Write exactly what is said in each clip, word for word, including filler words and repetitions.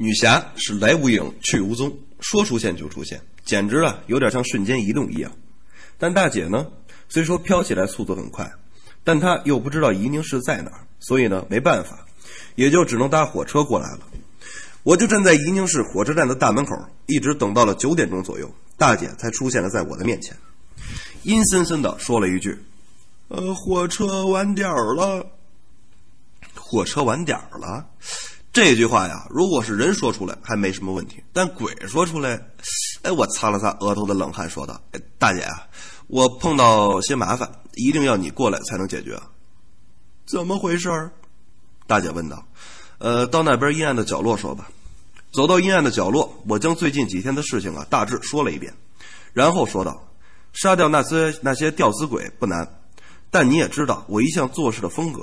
女侠是来无影去无踪，说出现就出现，简直啊有点像瞬间移动一样。但大姐呢，虽说飘起来速度很快，但她又不知道夷宁市在哪儿，所以呢没办法，也就只能搭火车过来了。我就站在夷宁市火车站的大门口，一直等到了九点钟左右，大姐才出现了在我的面前，阴森森的说了一句：“呃，火车晚点了。”火车晚点了。这句话呀，如果是人说出来还没什么问题，但鬼说出来，哎，我擦了擦额头的冷汗，说道：“哎，大姐啊，我碰到些麻烦，一定要你过来才能解决。”怎么回事？大姐问道。呃，到那边阴暗的角落说吧。走到阴暗的角落，我将最近几天的事情啊大致说了一遍，然后说道：“杀掉那些那些吊死鬼不难，但你也知道我一向做事的风格。”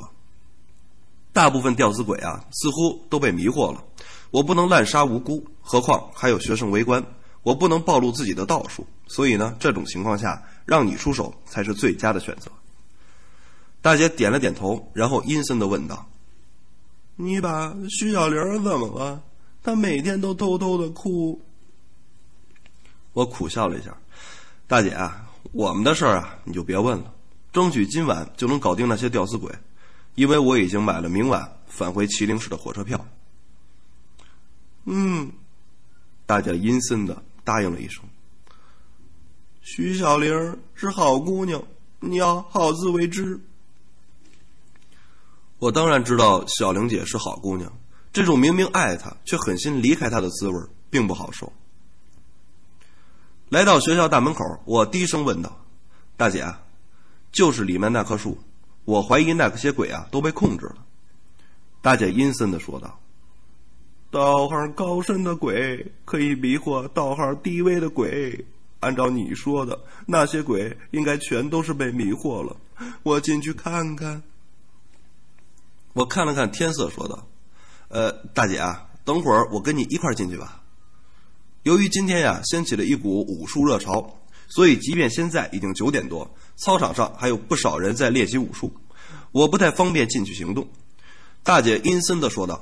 大部分吊死鬼啊，似乎都被迷惑了。我不能滥杀无辜，何况还有学生围观，我不能暴露自己的道术，所以呢，这种情况下，让你出手才是最佳的选择。大姐点了点头，然后阴森地问道：“你把徐小玲怎么了？她每天都偷偷的哭。”我苦笑了一下：“大姐啊，我们的事儿啊，你就别问了，争取今晚就能搞定那些吊死鬼。”因为我已经买了明晚返回麒麟市的火车票。嗯，大家阴森的答应了一声。徐小玲是好姑娘，你要好自为之。我当然知道小玲姐是好姑娘，这种明明爱她却狠心离开她的滋味并不好受。来到学校大门口，我低声问道：“大姐啊，就是里面那棵树，我怀疑那些鬼啊都被控制了。”大姐阴森地说道：“道行高深的鬼可以迷惑道行低微的鬼，按照你说的，那些鬼应该全都是被迷惑了。我进去看看。”我看了看天色，说道：“呃，大姐啊，等会儿我跟你一块进去吧。”由于今天呀、啊、掀起了一股武术热潮，所以即便现在已经九点多，操场上还有不少人在练习武术，我不太方便进去行动。大姐阴森地说道：“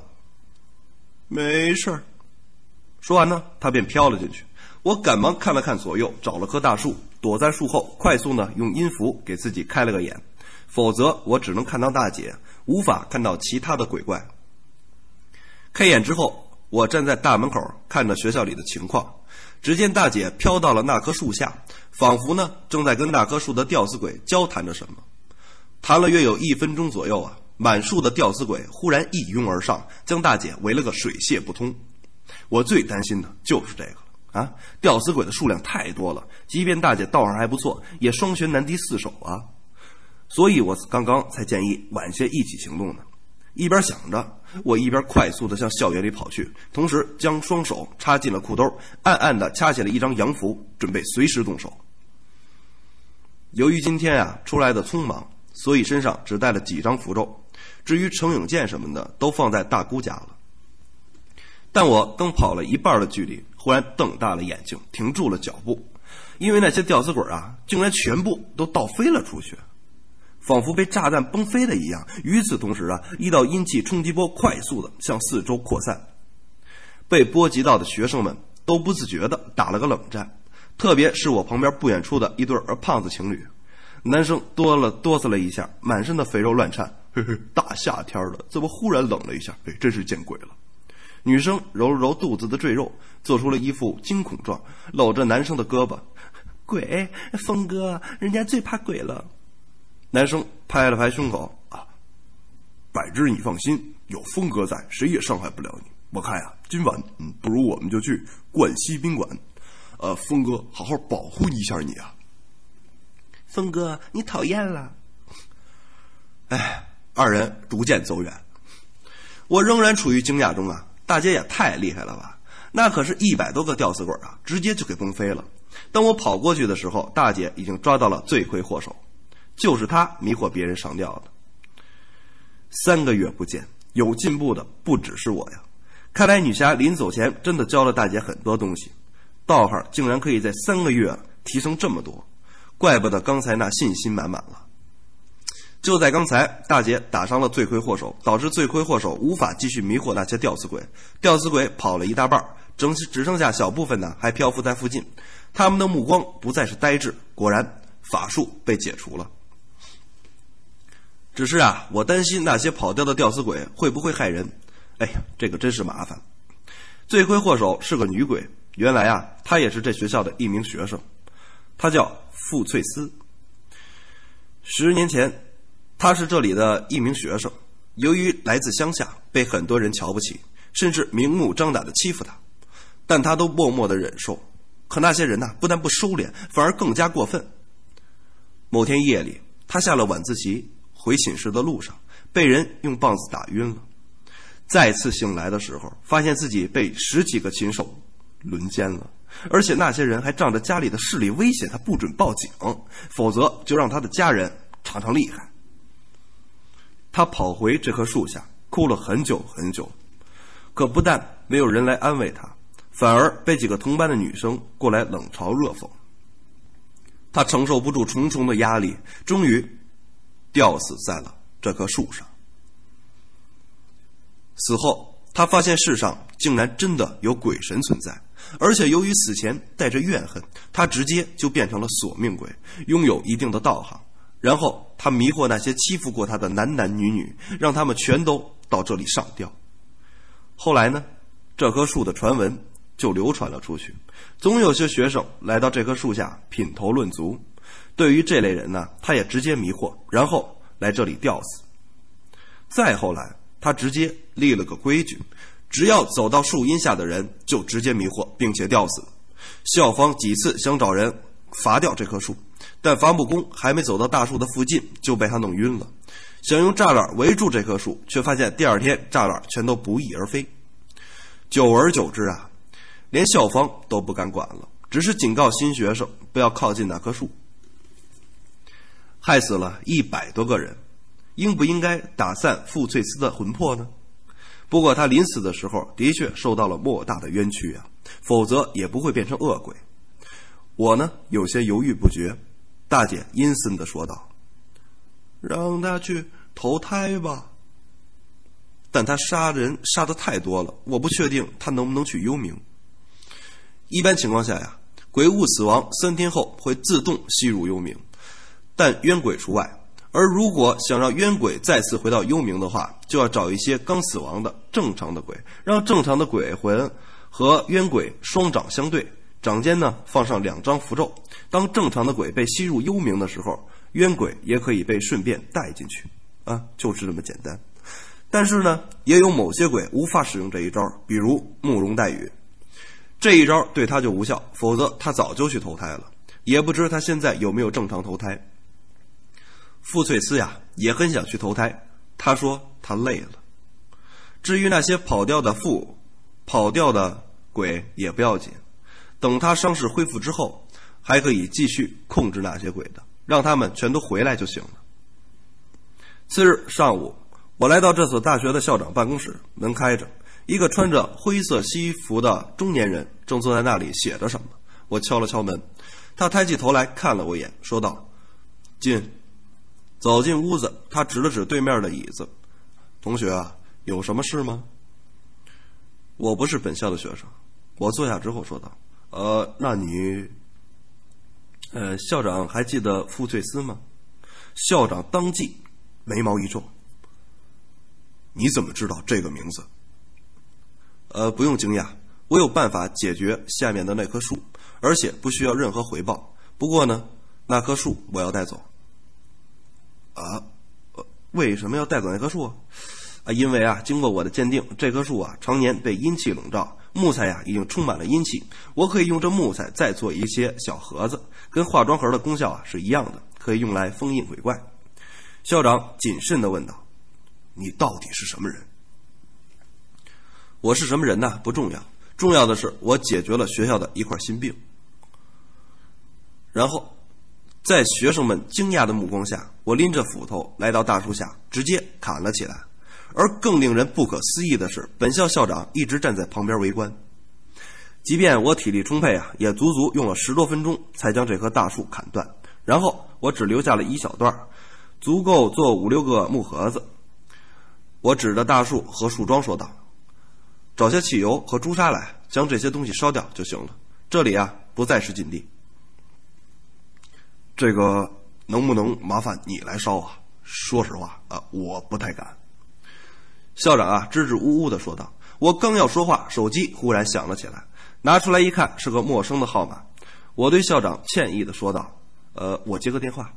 没事儿。”说完呢，她便飘了进去。我赶忙看了看左右，找了棵大树，躲在树后，快速呢用音符给自己开了个眼，否则我只能看到大姐，无法看到其他的鬼怪。开眼之后，我站在大门口看着学校里的情况，只见大姐飘到了那棵树下，仿佛呢正在跟那棵树的吊死鬼交谈着什么。谈了约有一分钟左右啊，满树的吊死鬼忽然一拥而上，将大姐围了个水泄不通。我最担心的就是这个了啊！吊死鬼的数量太多了，即便大姐道行还不错，也双拳难敌四手啊。所以我刚刚才建议晚些一起行动呢。一边想着，我一边快速地向校园里跑去，同时将双手插进了裤兜，暗暗地掐起了一张洋符，准备随时动手。由于今天啊出来的匆忙，所以身上只带了几张符咒，至于成影剑什么的都放在大姑家了。但我刚跑了一半的距离，忽然瞪大了眼睛，停住了脚步，因为那些吊死鬼啊竟然全部都倒飞了出去，仿佛被炸弹崩飞的一样。与此同时啊，一道阴气冲击波快速的向四周扩散，被波及到的学生们都不自觉的打了个冷战，特别是我旁边不远处的一对儿胖子情侣，男生多了哆嗦了一下，满身的肥肉乱颤，嘿嘿，大夏天的怎么忽然冷了一下，哎，真是见鬼了。女生揉揉肚子的赘肉，做出了一副惊恐状，搂着男生的胳膊：“鬼，峰哥，人家最怕鬼了。”男生拍了拍胸口：“啊，百之你放心，有峰哥在，谁也伤害不了你。我看呀、啊，今晚嗯，不如我们就去冠希宾馆，呃，峰哥好好保护一下你啊。”“峰哥，你讨厌了。”哎，二人逐渐走远，我仍然处于惊讶中啊！大姐也太厉害了吧！那可是一百多个吊死鬼啊，直接就给崩飞了。当我跑过去的时候，大姐已经抓到了罪魁祸首。就是他迷惑别人上吊的。三个月不见，有进步的不只是我呀！看来女侠临走前真的教了大姐很多东西，道行竟然可以在三个月提升这么多，怪不得刚才那信心满满了。就在刚才，大姐打伤了罪魁祸首，导致罪魁祸首无法继续迷惑那些吊死鬼。吊死鬼跑了一大半，整只剩下小部分呢，还漂浮在附近。他们的目光不再是呆滞，果然法术被解除了。只是啊，我担心那些跑掉的吊死鬼会不会害人。哎呀，这个真是麻烦。罪魁祸首是个女鬼，原来啊，她也是这学校的一名学生，她叫傅翠丝。十年前，她是这里的一名学生，由于来自乡下，被很多人瞧不起，甚至明目张胆地欺负她，但她都默默地忍受。可那些人呢、啊，不但不收敛，反而更加过分。某天夜里，她下了晚自习，回寝室的路上，被人用棒子打晕了。再次醒来的时候，发现自己被十几个禽兽轮奸了，而且那些人还仗着家里的势力威胁他不准报警，否则就让他的家人尝尝厉害。他跑回这棵树下，哭了很久很久，可不但没有人来安慰他，反而被几个同班的女生过来冷嘲热讽。他承受不住重重的压力，终于吊死在了这棵树上。死后，他发现世上竟然真的有鬼神存在，而且由于死前带着怨恨，他直接就变成了索命鬼，拥有一定的道行。然后他迷惑那些欺负过他的男男女女，让他们全都到这里上吊。后来呢，这棵树的传闻就流传了出去，总有些学生来到这棵树下品头论足。对于这类人呢，他也直接迷惑，然后来这里吊死。再后来，他直接立了个规矩，只要走到树荫下的人就直接迷惑并且吊死。校方几次想找人伐掉这棵树，但伐木工还没走到大树的附近就被他弄晕了，想用栅栏围住这棵树，却发现第二天栅栏全都不翼而飞。久而久之啊，连校方都不敢管了，只是警告新学生不要靠近那棵树。害死了一百多个人，应不应该打散傅翠丝的魂魄呢？不过他临死的时候的确受到了莫大的冤屈啊，否则也不会变成恶鬼。我呢，有些犹豫不决。大姐阴森地说道：“让他去投胎吧。”但他杀人杀得太多了，我不确定他能不能去幽冥。一般情况下呀，鬼物死亡三天后会自动吸入幽冥，但冤鬼除外。而如果想让冤鬼再次回到幽冥的话，就要找一些刚死亡的正常的鬼，让正常的鬼魂和冤鬼双掌相对，掌间呢放上两张符咒。当正常的鬼被吸入幽冥的时候，冤鬼也可以被顺便带进去啊，就是这么简单。但是呢，也有某些鬼无法使用这一招，比如慕容带雨，这一招对他就无效，否则他早就去投胎了，也不知他现在有没有正常投胎。傅翠丝呀也很想去投胎，她说她累了。至于那些跑掉的傅跑掉的鬼也不要紧，等她伤势恢复之后，还可以继续控制那些鬼的，让他们全都回来就行了。次日上午，我来到这所大学的校长办公室，门开着，一个穿着灰色西服的中年人正坐在那里写着什么。我敲了敲门，他抬起头来看了我一眼，说道：“进。”走进屋子，他指了指对面的椅子：“同学啊，有什么事吗？”我不是本校的学生，我坐下之后说道：“呃，那你……呃，校长还记得傅翠丝吗？”校长当即眉毛一皱：“你怎么知道这个名字？”呃，不用惊讶，我有办法解决下面的那棵树，而且不需要任何回报。不过呢，那棵树我要带走。啊，为什么要带走那棵树啊？啊，因为啊，经过我的鉴定，这棵树啊常年被阴气笼罩，木材呀、啊、已经充满了阴气。我可以用这木材再做一些小盒子，跟化妆盒的功效啊是一样的，可以用来封印鬼怪。校长谨慎地问道：“你到底是什么人？”我是什么人呢？不重要，重要的是我解决了学校的一块心病。然后，在学生们惊讶的目光下，我拎着斧头来到大树下，直接砍了起来。而更令人不可思议的是，本校校长一直站在旁边围观。即便我体力充沛啊，也足足用了十多分钟才将这棵大树砍断。然后我只留下了一小段，足够做五六个木盒子。我指着大树和树桩说道：“找些汽油和朱砂来，将这些东西烧掉就行了。这里啊，不再是禁地。”这个能不能麻烦你来烧啊？说实话啊，我不太敢。校长啊，支支吾吾地说道。我刚要说话，手机忽然响了起来，拿出来一看，是个陌生的号码。我对校长歉意地说道：“呃，我接个电话。”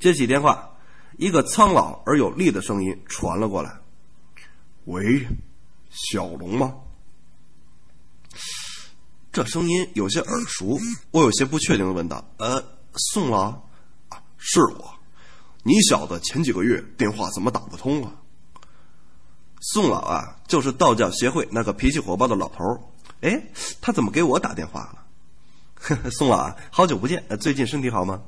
接起电话，一个苍老而有力的声音传了过来：“喂，小龙吗？”这声音有些耳熟，我有些不确定地问道：“呃，宋老啊，是我。你小子前几个月电话怎么打不通啊？”宋老啊，就是道教协会那个脾气火爆的老头儿。哎，他怎么给我打电话了？呵呵，宋老啊，好久不见，最近身体好吗？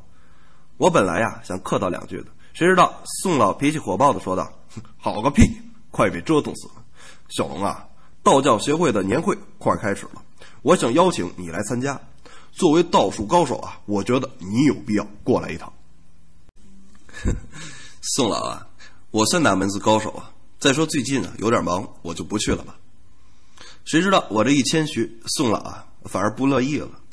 我本来呀、啊、想客套两句的，谁知道宋老脾气火爆的说道：“好个屁，快被折腾死了！小龙啊，道教协会的年会快开始了，我想邀请你来参加。作为道术高手啊，我觉得你有必要过来一趟。”呵呵，宋老啊，我算哪门子高手啊？再说最近啊有点忙，我就不去了吧。谁知道我这一谦虚，宋老啊反而不乐意了。“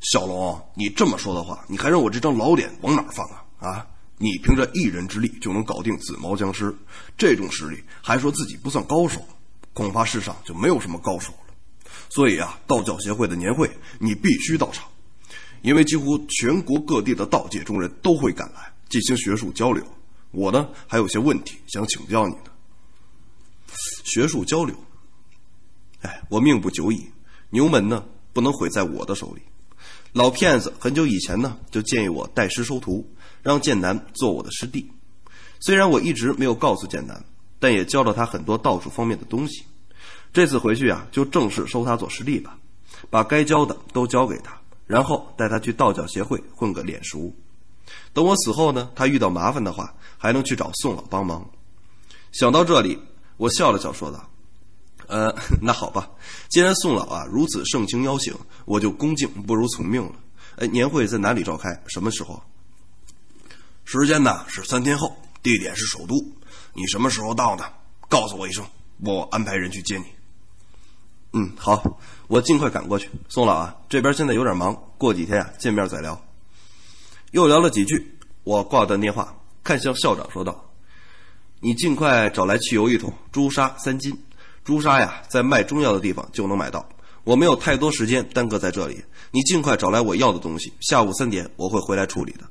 小龙，你这么说的话，你还让我这张老脸往哪放啊？啊，你凭着一人之力就能搞定紫毛僵尸，这种实力还说自己不算高手，恐怕世上就没有什么高手了。所以啊，道教协会的年会你必须到场，因为几乎全国各地的道界中人都会赶来进行学术交流。我呢还有些问题想请教你呢。”学术交流，哎，我命不久矣，牛门呢不能毁在我的手里。老骗子很久以前呢就建议我带师收徒，让剑南做我的师弟。虽然我一直没有告诉剑南，但也教了他很多道术方面的东西。这次回去啊，就正式收他做师弟吧，把该教的都教给他，然后带他去道教协会混个脸熟。等我死后呢，他遇到麻烦的话，还能去找宋老帮忙。想到这里，我笑了笑说道：“呃，那好吧，既然宋老啊如此盛情邀请，我就恭敬不如从命了。哎，年会在哪里召开？什么时候？”“时间呢是三天后，地点是首都。你什么时候到呢？告诉我一声，我安排人去接你。”“嗯，好，我尽快赶过去。宋老啊，这边现在有点忙，过几天啊见面再聊。”又聊了几句，我挂断电话，看向校长说道：“你尽快找来汽油一桶，朱砂三斤。朱砂呀，在卖中药的地方就能买到。我没有太多时间耽搁在这里，你尽快找来我要的东西。下午三点我会回来处理的。”“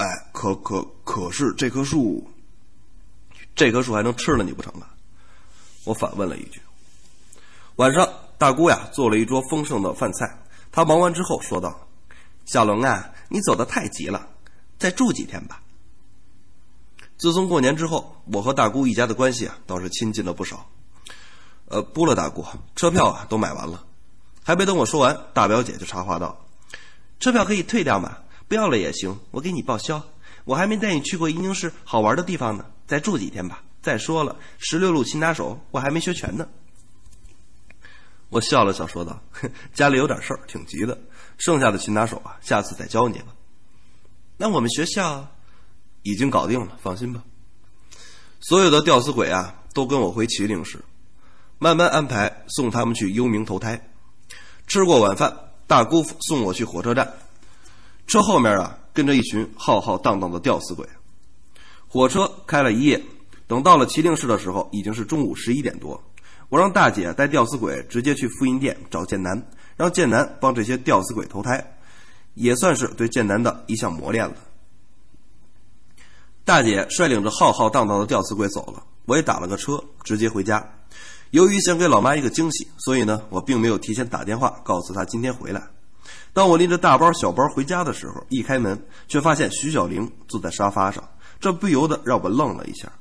哎，可可可是这棵树，这棵树还能吃了你不成啊？”我反问了一句。晚上，大姑呀做了一桌丰盛的饭菜。她忙完之后说道：“小龙啊，你走得太急了，再住几天吧。”自从过年之后，我和大姑一家的关系啊倒是亲近了不少。呃，不了大姑，车票啊都买完了。还没等我说完，大表姐就插话道：“车票可以退掉嘛，不要了也行，我给你报销。我还没带你去过宜宁市好玩的地方呢，再住几天吧。再说了，十六路擒拿手我还没学全呢。”我笑了笑说道：“家里有点事儿，挺急的。剩下的擒拿手啊，下次再教你吧。”“那我们学校？”“已经搞定了，放心吧。”所有的吊死鬼啊都跟我回麒麟市，慢慢安排送他们去幽冥投胎。吃过晚饭，大姑父送我去火车站，车后面啊跟着一群浩浩荡荡的吊死鬼。火车开了一夜，等到了麒麟市的时候已经是中午十一点多。我让大姐带吊死鬼直接去复印店找剑南，让剑南帮这些吊死鬼投胎，也算是对剑南的一项磨练了。大姐率领着浩浩荡荡的吊死鬼走了，我也打了个车直接回家。由于想给老妈一个惊喜，所以呢我并没有提前打电话告诉她今天回来。当我拎着大包小包回家的时候，一开门却发现徐小玲坐在沙发上，这不由得让我愣了一下。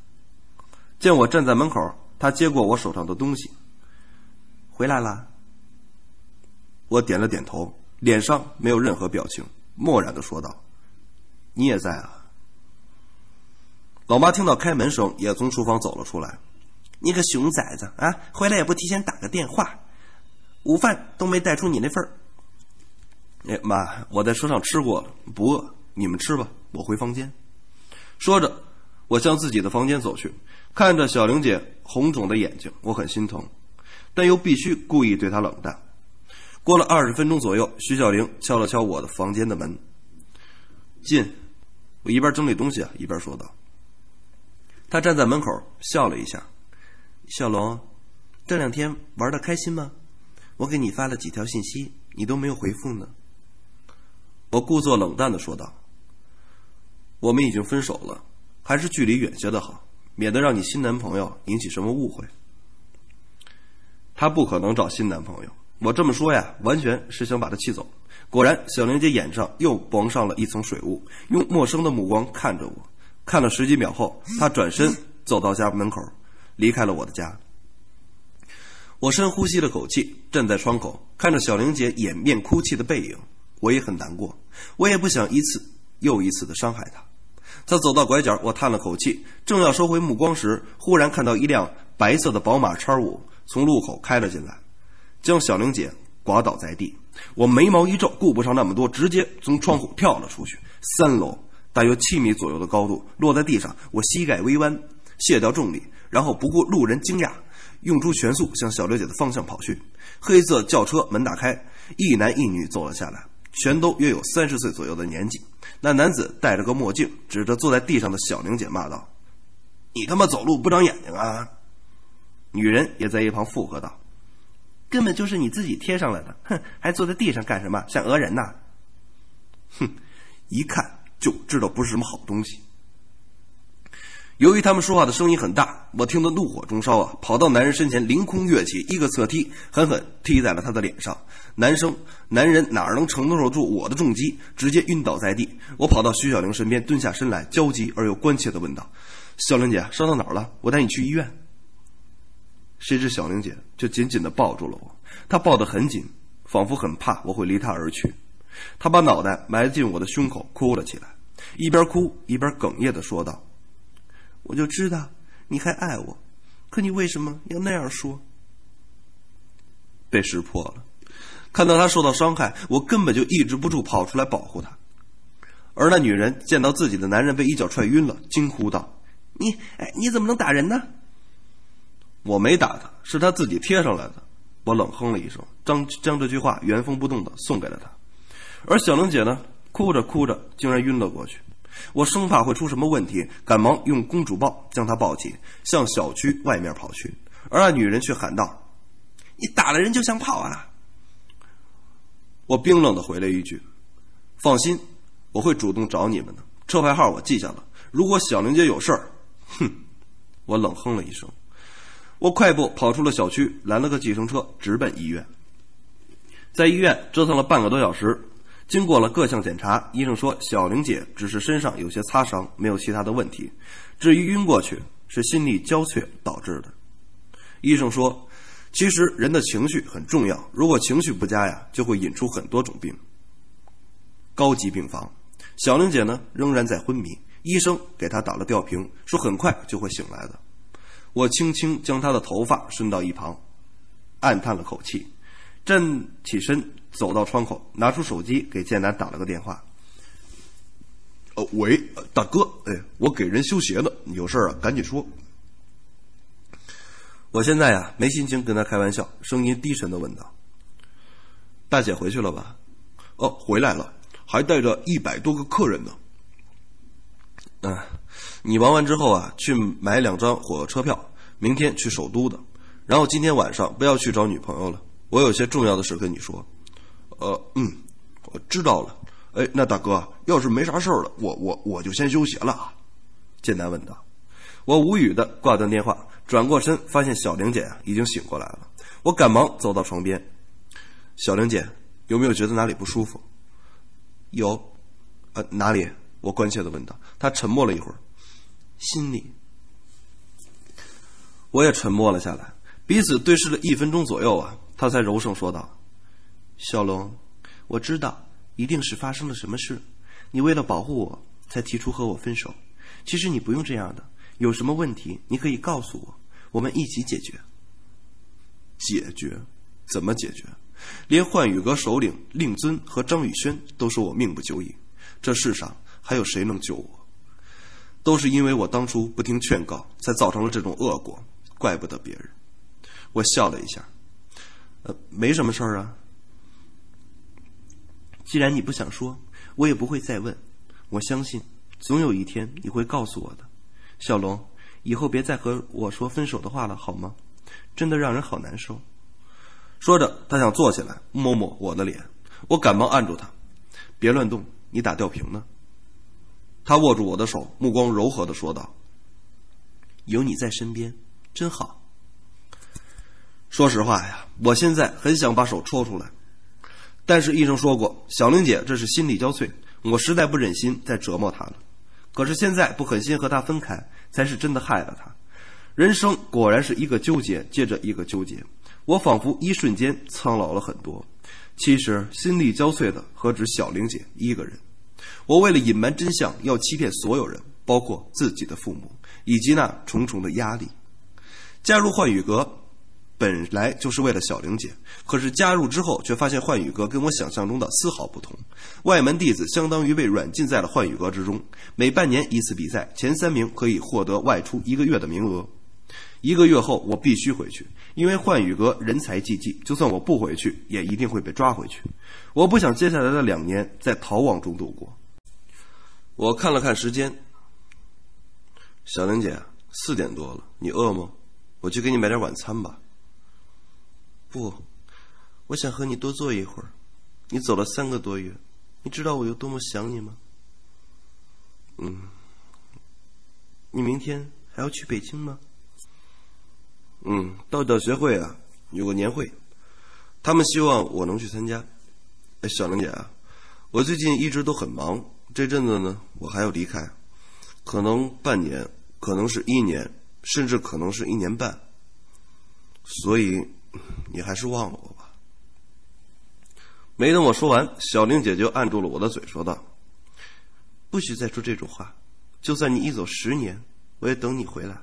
见我站在门口，她接过我手上的东西：“回来啦。”我点了点头，脸上没有任何表情，漠然地说道：“你也在啊。”老妈听到开门声，也从厨房走了出来：“你个熊崽子啊，回来也不提前打个电话，午饭都没带出你那份儿。”“哎，妈，我在车上吃过了，不饿，你们吃吧，我回房间。”说着，我向自己的房间走去，看着小玲姐红肿的眼睛，我很心疼，但又必须故意对她冷淡。过了二十分钟左右，徐小玲敲了敲我的房间的门。进。我一边整理东西啊，一边说道。她站在门口笑了一下。小龙，这两天玩得开心吗？我给你发了几条信息，你都没有回复呢。我故作冷淡地说道。我们已经分手了，还是距离远些的好，免得让你新男朋友引起什么误会。她不可能找新男朋友，我这么说呀，完全是想把她气走。果然，小玲姐眼上又蒙上了一层水雾，用陌生的目光看着我，看了十几秒后，她转身走到家门口，离开了我的家。我深呼吸了口气，站在窗口看着小玲姐掩面哭泣的背影，我也很难过，我也不想一次又一次的伤害她。她走到拐角，我叹了口气，正要收回目光时，忽然看到一辆白色的宝马 X 五 从路口开了进来，将小玲姐刮倒在地。我眉毛一皱，顾不上那么多，直接从窗户跳了出去。三楼大约七米左右的高度，落在地上，我膝盖微弯，卸掉重力，然后不顾路人惊讶，用出全速向小刘姐的方向跑去。黑色轿车门打开，一男一女走了下来，全都约有三十岁左右的年纪。那男子戴着个墨镜，指着坐在地上的小玲姐骂道：“你他妈走路不长眼睛啊！”女人也在一旁附和道：“根本就是你自己贴上来的，哼，还坐在地上干什么？像讹人呐！”哼，一看就知道不是什么好东西。由于他们说话的声音很大，我听得怒火中烧啊，跑到男人身前，凌空跃起，一个侧踢，狠狠踢在了他的脸上。男生男人哪能承受住我的重击，直接晕倒在地。我跑到徐小玲身边，蹲下身来，焦急而又关切地问道：“小玲姐，伤到哪儿了？我带你去医院。”谁知小玲姐就紧紧地抱住了我，她抱得很紧，仿佛很怕我会离她而去。她把脑袋埋进我的胸口，哭了起来，一边哭一边哽咽地说道：“我就知道你还爱我，可你为什么要那样说？”被识破了，看到她受到伤害，我根本就抑制不住跑出来保护她。而那女人见到自己的男人被一脚踹晕了，惊呼道：“你哎，你怎么能打人呢？”我没打她，是她自己贴上来的。我冷哼了一声，将将这句话原封不动的送给了她。而小玲姐呢，哭着哭着竟然晕了过去。我生怕会出什么问题，赶忙用公主抱将她抱起，向小区外面跑去。而那女人却喊道：“你打了人就想跑啊？”我冰冷地回了一句：“放心，我会主动找你们的，车牌号我记下了，如果小玲姐有事儿。”哼，我冷哼了一声，我快步跑出了小区，拦了个计程车，直奔医院。在医院折腾了半个多小时，经过了各项检查，医生说小玲姐只是身上有些擦伤，没有其他的问题。至于晕过去，是心力交瘁导致的。医生说，其实人的情绪很重要，如果情绪不佳呀，就会引出很多种病。高级病房，小玲姐呢仍然在昏迷，医生给她打了吊瓶，说很快就会醒来的。我轻轻将她的头发伸到一旁，暗叹了口气，站起身走到窗口，拿出手机给建南打了个电话。呃，喂，大哥，哎，我给人修鞋呢，你有事啊，赶紧说。我现在呀，没心情跟他开玩笑，声音低沉地问道：“大姐回去了吧？”“哦，回来了，还带着一百多个客人呢。”“啊，你忙完之后啊，去买两张火车票，明天去首都的，然后今天晚上不要去找女朋友了，我有些重要的事跟你说。”呃嗯，我知道了。哎，那大哥，要是没啥事儿了，我我我就先休息了啊。建南问道。我无语的挂断电话，转过身发现小玲姐啊已经醒过来了。我赶忙走到床边。小玲姐，有没有觉得哪里不舒服？有。呃，哪里？我关切的问道。她沉默了一会儿。心里。我也沉默了下来，彼此对视了一分钟左右啊，她才柔声说道。小龙，我知道一定是发生了什么事，你为了保护我才提出和我分手，其实你不用这样的，有什么问题你可以告诉我，我们一起解决。解决？怎么解决？连幻羽阁首领令尊和张宇轩都说我命不久矣，这世上还有谁能救我？都是因为我当初不听劝告，才造成了这种恶果，怪不得别人。”我笑了一下，呃，没什么事儿啊。既然你不想说，我也不会再问。我相信，总有一天你会告诉我的。小龙，以后别再和我说分手的话了，好吗？真的让人好难受。说着，他想坐起来摸摸我的脸，我赶忙按住他，别乱动，你打吊瓶呢。他握住我的手，目光柔和地说道：“有你在身边，真好。”说实话呀，我现在很想把手戳出来，但是医生说过，小玲姐这是心力交瘁，我实在不忍心再折磨她了。可是现在不狠心和她分开，才是真的害了她。人生果然是一个纠结接着一个纠结，我仿佛一瞬间苍老了很多。其实心力交瘁的何止小玲姐一个人，我为了隐瞒真相，要欺骗所有人，包括自己的父母，以及那重重的压力。加入幻语阁本来就是为了小玲姐，可是加入之后却发现幻语阁跟我想象中的丝毫不同。外门弟子相当于被软禁在了幻语阁之中，每半年一次比赛，前三名可以获得外出一个月的名额。一个月后我必须回去，因为幻语阁人才济济，就算我不回去也一定会被抓回去。我不想接下来的两年在逃亡中度过。我看了看时间，小玲姐，四点多了，你饿吗？我去给你买点晚餐吧。不，我想和你多坐一会儿。你走了三个多月，你知道我有多么想你吗？嗯。你明天还要去北京吗？嗯，道教学会啊，有个年会，他们希望我能去参加。哎，小玲姐啊，我最近一直都很忙，这阵子呢，我还要离开，可能半年，可能是一年，甚至可能是一年半，所以你还是忘了我吧。没等我说完，小玲姐就按住了我的嘴，说道：“不许再说这种话，就算你一走十年，我也等你回来。”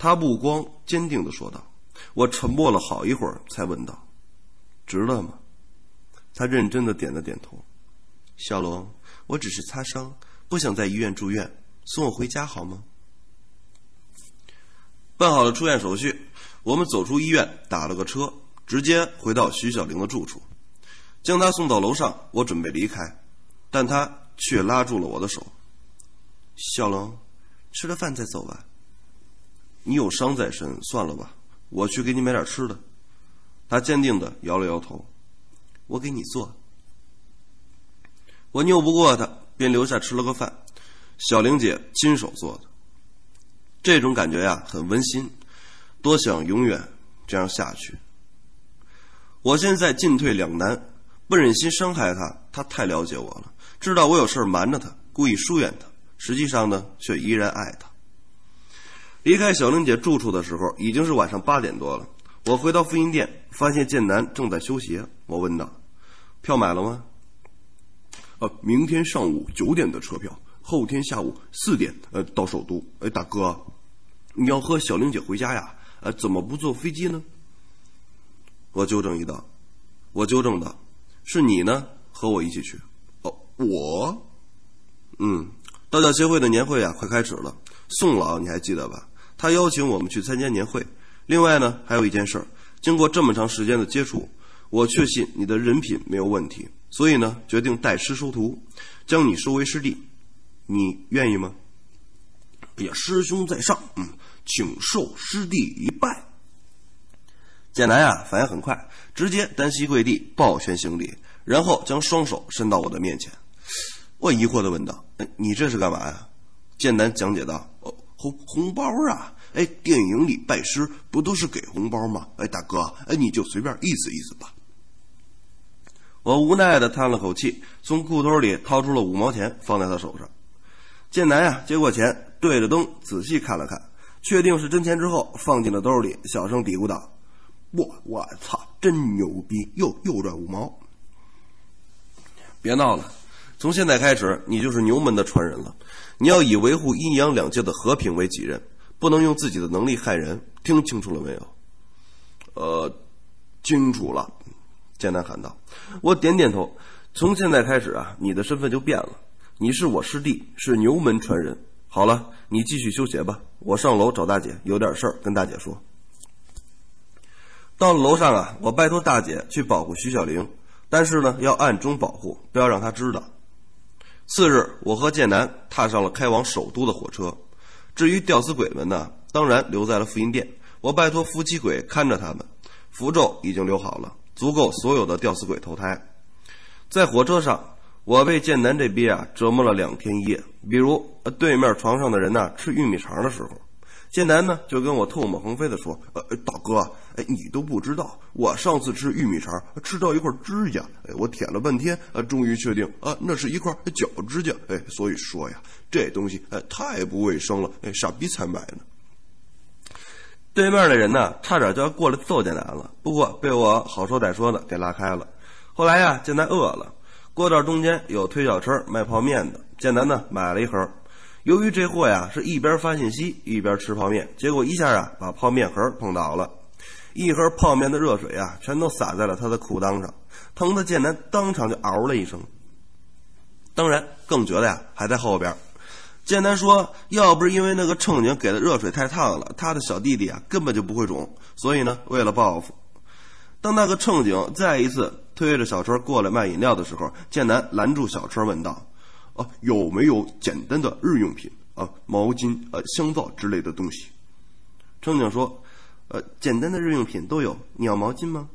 她目光坚定地说道。我沉默了好一会儿，才问道：“值得吗？”她认真地点了点头。“小龙，我只是擦伤，不想在医院住院，送我回家好吗？”办好了出院手续，我们走出医院，打了个车，直接回到徐小玲的住处，将她送到楼上。我准备离开，但她却拉住了我的手：“小龙，吃了饭再走吧。你有伤在身，算了吧，我去给你买点吃的。”她坚定地摇了摇头：“我给你做。”我拗不过她，便留下吃了个饭，小玲姐亲手做的，这种感觉呀，很温馨。多想永远这样下去。我现在进退两难，不忍心伤害他，他太了解我了，知道我有事瞒着他，故意疏远他，实际上呢，却依然爱他。离开小玲姐住处的时候，已经是晚上八点多了。我回到复印店，发现建南正在修鞋。我问道：“票买了吗？”“呃，明天上午九点的车票，后天下午四点呃到首都。”“哎，大哥，你要和小玲姐回家呀？”“呃，怎么不坐飞机呢？”我纠正一道，我纠正道：“是你呢，和我一起去。”“哦，我？”“嗯，道教协会的年会啊，快开始了。宋老你还记得吧？他邀请我们去参加年会。另外呢，还有一件事儿，经过这么长时间的接触，我确信你的人品没有问题，所以呢，决定带师收徒，将你收为师弟，你愿意吗？”“哎呀，师兄在上，嗯。”“请受师弟一拜。”简南啊，反应很快，直接单膝跪地抱拳行礼，然后将双手伸到我的面前。我疑惑地问道：“你这是干嘛呀？”简南讲解道：“哦，红红包啊！哎，电影里拜师不都是给红包吗？哎，大哥，哎，你就随便意思意思吧。”我无奈地叹了口气，从裤兜里掏出了五毛钱，放在他手上。简南啊，接过钱，对着灯仔细看了看。确定是真钱之后，放进了兜里，小声嘀咕道：“我我操，真牛逼，又又赚五毛。”“别闹了，从现在开始，你就是牛门的传人了。你要以维护阴阳两界的和平为己任，不能用自己的能力害人。听清楚了没有？”“呃，清楚了。”简单喊道。我点点头。从现在开始啊，你的身份就变了，你是我师弟，是牛门传人。好了，你继续休息吧，我上楼找大姐，有点事儿跟大姐说。到了楼上啊，我拜托大姐去保护徐小玲，但是呢，要暗中保护，不要让她知道。次日，我和建南踏上了开往首都的火车。至于吊死鬼们呢，当然留在了福音店，我拜托夫妻鬼看着他们。符咒已经留好了，足够所有的吊死鬼投胎。在火车上，我被建南这逼啊折磨了两天一夜。比如对面床上的人呢、啊、吃玉米肠的时候，建南呢就跟我唾沫横飞的说：“呃，大哥，哎，你都不知道，我上次吃玉米肠吃到一块指甲，哎，我舔了半天，呃，终于确定，啊，那是一块脚指甲，哎，所以说呀，这东西哎太不卫生了，哎，傻逼才买呢。”对面的人呢，差点就要过来揍建南了，不过被我好说歹说的给拉开了。后来呀，建南饿了，过道中间有推小车卖泡面的，建南呢买了一盒。由于这货呀是一边发信息一边吃泡面，结果一下啊把泡面盒碰倒了，一盒泡面的热水啊全都洒在了他的裤裆上，疼得建南当场就嗷了一声。当然更绝的呀还在后边。建南说要不是因为那个乘警给的热水太烫了，他的小弟弟啊根本就不会肿，所以呢为了报复。当那个乘警再一次推着小车过来卖饮料的时候，建南拦住小车问道：“啊，有没有简单的日用品啊，毛巾、呃、啊，香皂之类的东西？”乘警说：“呃，简单的日用品都有，你要毛巾吗？”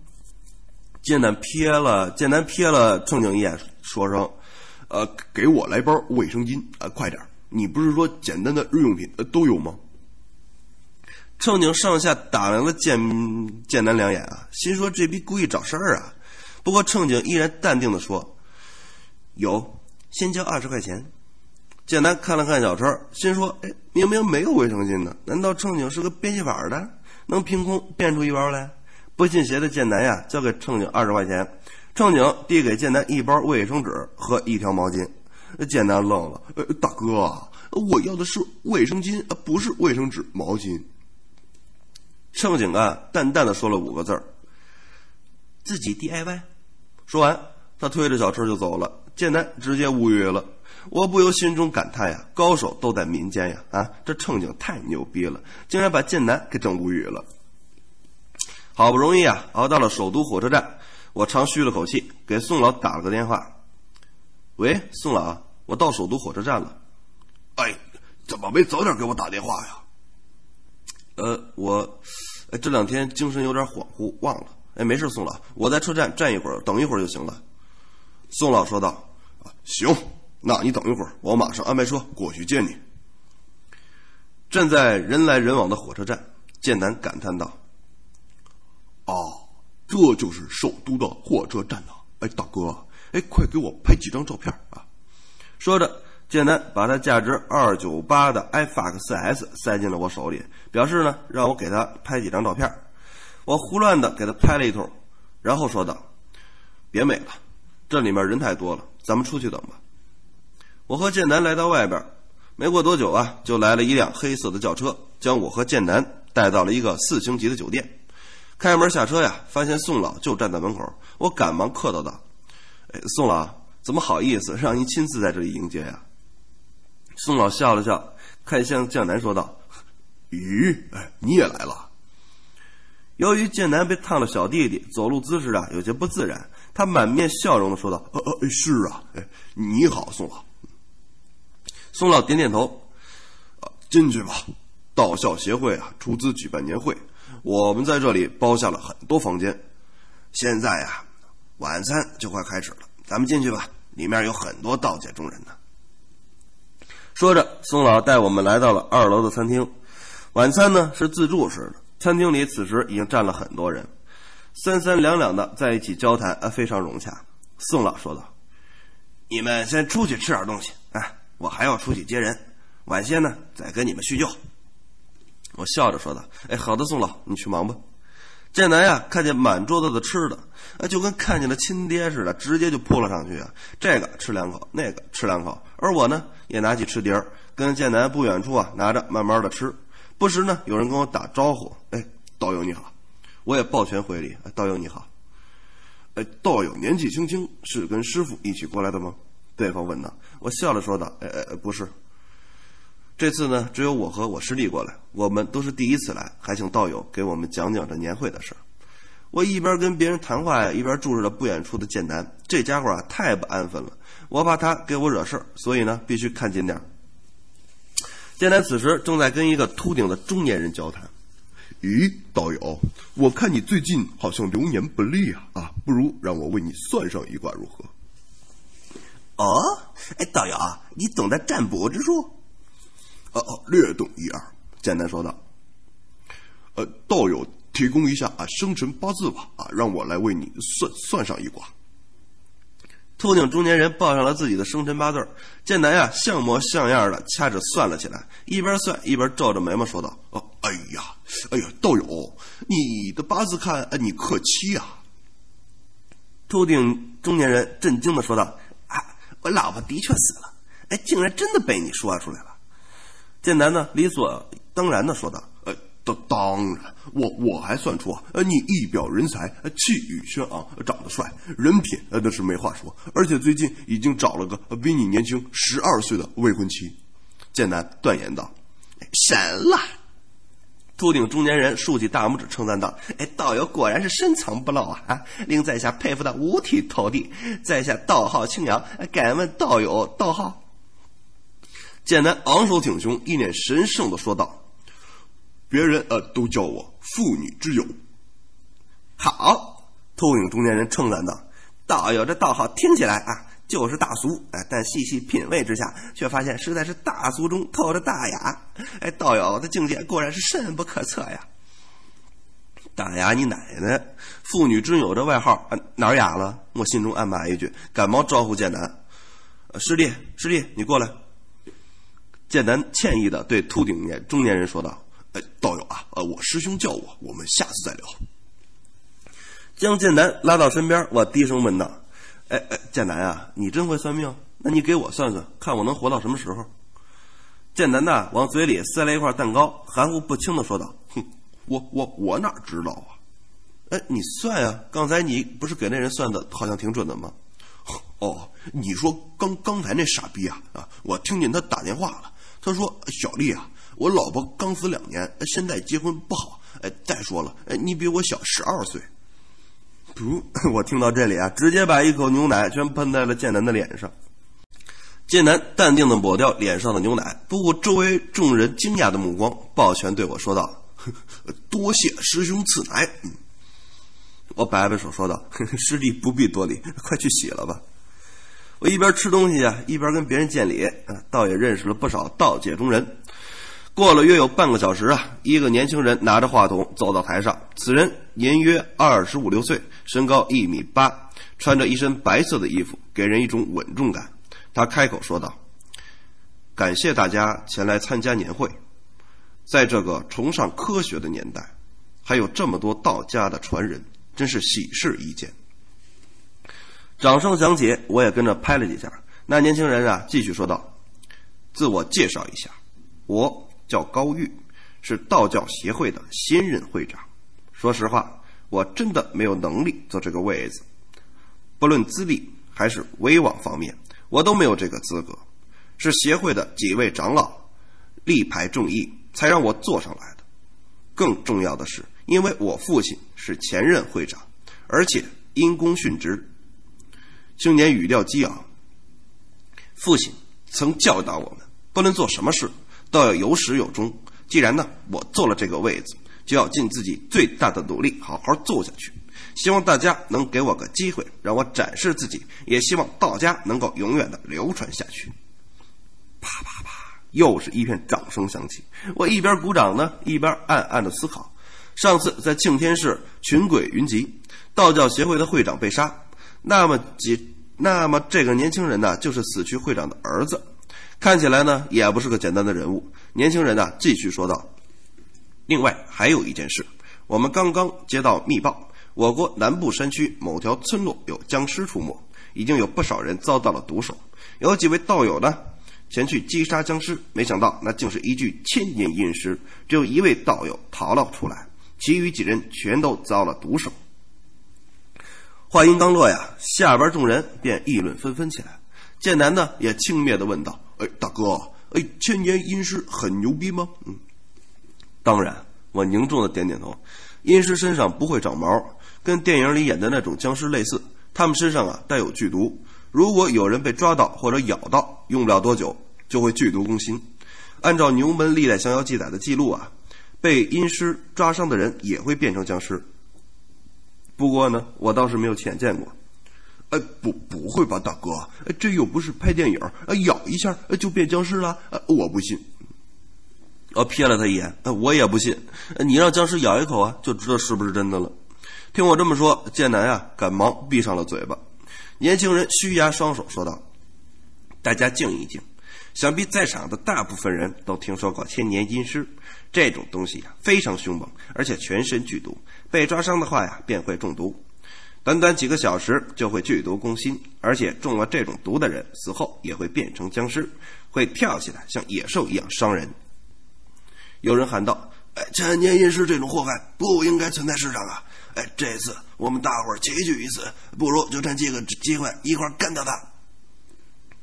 建南瞥了，建南瞥了乘警一眼，说声：“呃，给我来包卫生巾啊、呃，快点！你不是说简单的日用品、呃、都有吗？”乘警上下打量了建建南两眼啊，心说这逼故意找事儿啊。不过乘警依然淡定地说：“有。”先交二十块钱。建南看了看小车，心说：“哎，明明没有卫生巾呢，难道乘警是个变戏法的，能凭空变出一包来？”不信邪的建南呀，交给乘警二十块钱。乘警递给建南一包卫生纸和一条毛巾。建南愣了：“呃，大哥，我要的是卫生巾，不是卫生纸、毛巾。”乘警啊，淡淡的说了五个字儿：“自己 D I Y。”说完，他推着小车就走了。建南直接无语了，我不由心中感叹呀，高手都在民间呀！啊，这乘警太牛逼了，竟然把建南给整无语了。好不容易啊，熬到了首都火车站，我长吁了口气，给宋老打了个电话：“喂，宋老，我到首都火车站了。”“哎，怎么没早点给我打电话呀？”“呃，我这两天精神有点恍惚，忘了。”“哎，没事，宋老，我在车站站一会儿，等一会儿就行了。”宋老说道：“行，那你等一会儿，我马上安排车过去接你。”站在人来人往的火车站，建南感叹道：“啊，这就是首都的火车站呐！哎，大哥，哎，快给我拍几张照片啊！”说着，建南把他价值二百九十八的 iFAX 四 S 塞进了我手里，表示呢让我给他拍几张照片。我胡乱的给他拍了一通，然后说道：“别美了。”这里面人太多了，咱们出去等吧。我和建南来到外边，没过多久啊，就来了一辆黑色的轿车，将我和建南带到了一个四星级的酒店。开门下车呀，发现宋老就站在门口，我赶忙客套道：“哎，宋老，怎么好意思让您亲自在这里迎接呀？”宋老笑了笑，看向建南说道：“咦，哎，你也来了。”由于建南被烫了小弟弟，走路姿势啊有些不自然，他满面笑容的说道：“呃呃，是啊，你好，宋老。”宋老点点头：“进去吧。道校协会啊出资举办年会，我们在这里包下了很多房间。现在啊，晚餐就快开始了，咱们进去吧，里面有很多道界中人呢。”说着，宋老带我们来到了二楼的餐厅。晚餐呢是自助式的，餐厅里此时已经站了很多人。三三两两的在一起交谈啊，非常融洽。宋老说道：“你们先出去吃点东西，哎，我还要出去接人，晚些呢再跟你们叙旧。”我笑着说道：“哎，好的，宋老，你去忙吧。”建南呀，看见满桌子的吃的，啊，就跟看见了亲爹似的，直接就扑了上去啊，这个吃两口，那个吃两口。而我呢，也拿起吃碟儿，跟建南不远处啊，拿着慢慢的吃。不时呢，有人跟我打招呼：“哎，导游你好。”我也抱拳回礼：“道友你好。”“哎，道友年纪轻轻，是跟师傅一起过来的吗？”对方问道。我笑着说道：“哎哎，不是。”这次呢，只有我和我师弟过来，我们都是第一次来，还请道友给我们讲讲这年会的事儿。我一边跟别人谈话呀，一边注视着不远处的剑南，这家伙啊太不安分了，我怕他给我惹事儿，所以呢必须看紧点。剑南此时正在跟一个秃顶的中年人交谈。咦，道友，我看你最近好像流年不利啊，啊，不如让我为你算上一卦如何？哦，哎，道友，你懂得占卜之术？哦哦，略懂一二。简单说道。呃，道友提供一下啊生辰八字吧，啊，让我来为你算算上一卦。秃顶中年人报上了自己的生辰八字，剑南呀像模像样的掐指算了起来，一边算一边皱着眉毛说道：“哦，哎呀，哎呀，道友，你的八字看，你克妻啊。”秃顶中年人震惊的说道。我老婆的确死了，哎，竟然真的被你说出来了。剑南呢，理所当然的说道：“呃，当当然，我我还算出啊，你一表人才，气宇轩昂，长得帅，人品呃那是没话说，而且最近已经找了个比你年轻十二岁的未婚妻。”剑南断言道：“神了！”秃顶中年人竖起大拇指称赞道：“哎，道友果然是深藏不露啊！令在下佩服的五体投地，在下道号青扬，敢问道友道号？”剑南昂首挺胸，一脸神圣的说道：“别人呃都叫我妇女之友。”好，秃顶中年人称赞道：“道友这道号听起来啊，就是大俗啊，但细细品味之下，却发现实在是大俗中透着大雅。”哎，道友的境界果然是深不可测呀！大雅你奶奶！妇女之友这外号、啊、哪雅了？我心中暗骂一句，赶忙招呼剑南：“师弟，师弟，你过来。”剑南歉意的对秃顶年中年人说道：“哎，道友啊，我师兄叫我，我们下次再聊。”将剑南拉到身边，我低声问道：“哎哎，剑南啊，你真会算命？那你给我算算，看我能活到什么时候？”剑南呐，往嘴里塞了一块蛋糕，含糊不清的说道：“哼，我我我哪知道啊？哎，你算呀、啊，刚才你不是给那人算的，好像挺准的吗？”“哦，你说刚刚才那傻逼啊啊，我听见他打电话了，他说小丽啊，我老婆刚死两年，现在结婚不好。哎，再说了，哎，你比我小十二岁。”噗！我听到这里啊，直接把一口牛奶全喷在了剑南的脸上。剑南淡定地抹掉脸上的牛奶，不顾周围众人惊讶的目光，抱拳对我说道：“多谢师兄赐奶。”我摆摆手说道：“师弟不必多礼，快去洗了吧。”我一边吃东西啊，一边跟别人见礼，倒也认识了不少道界中人。过了约有半个小时啊，一个年轻人拿着话筒走到台上，此人年约二十五六岁，身高一米八，穿着一身白色的衣服，给人一种稳重感。他开口说道：“感谢大家前来参加年会。在这个崇尚科学的年代，还有这么多道家的传人，真是喜事一件。”掌声响起，我也跟着拍了几下。那年轻人啊，继续说道：“自我介绍一下，我叫高玉，是道教协会的新任会长。说实话，我真的没有能力坐这个位子，不论资历还是威望方面，我都没有这个资格，是协会的几位长老力排众议才让我坐上来的。更重要的是，因为我父亲是前任会长，而且因公殉职。青年语调激昂，父亲曾教导我们，不论做什么事都要有始有终。既然呢，我坐了这个位子，就要尽自己最大的努力，好好做下去。希望大家能给我个机会，让我展示自己，也希望道家能够永远的流传下去。”啪啪啪，又是一片掌声响起。我一边鼓掌呢，一边暗暗的思考。上次在庆天市群鬼云集，道教协会的会长被杀，那么几那么这个年轻人呢，就是死去会长的儿子，看起来呢也不是个简单的人物。年轻人呢继续说道：“另外还有一件事，我们刚刚接到密报，我国南部山区某条村落有僵尸出没，已经有不少人遭到了毒手。有几位道友呢前去击杀僵尸，没想到那竟是一具千年阴尸，只有一位道友逃了出来，其余几人全都遭了毒手。”话音刚落呀，下边众人便议论纷纷起来。剑南呢也轻蔑地问道：“哎，大哥，哎，千言阴师很牛逼吗？嗯，当然。我凝重的点点头。阴师身上不会长毛，跟电影里演的那种僵尸类似。他们身上啊带有剧毒，如果有人被抓到或者咬到，用不了多久就会剧毒攻心。按照牛门历代降妖记载的记录啊，被阴师抓伤的人也会变成僵尸。不过呢，我倒是没有亲眼见过。哎，不，不会吧，大哥？这又不是拍电影，咬一下就变僵尸了？我不信。我瞥了他一眼，我也不信。你让僵尸咬一口啊，就知道是不是真的了。听我这么说，剑南啊，赶忙闭上了嘴巴。年轻人虚压双手说道：“大家静一静，想必在场的大部分人都听说过千年阴尸这种东西啊，非常凶猛，而且全身剧毒，被抓伤的话呀，便会中毒。短短几个小时就会剧毒攻心，而且中了这种毒的人死后也会变成僵尸，会跳起来像野兽一样伤人。”有人喊道：“哎，千年阴尸这种祸害不应该存在世上啊！哎，这次我们大伙儿齐聚一次，不如就趁这个机会一块干掉他。”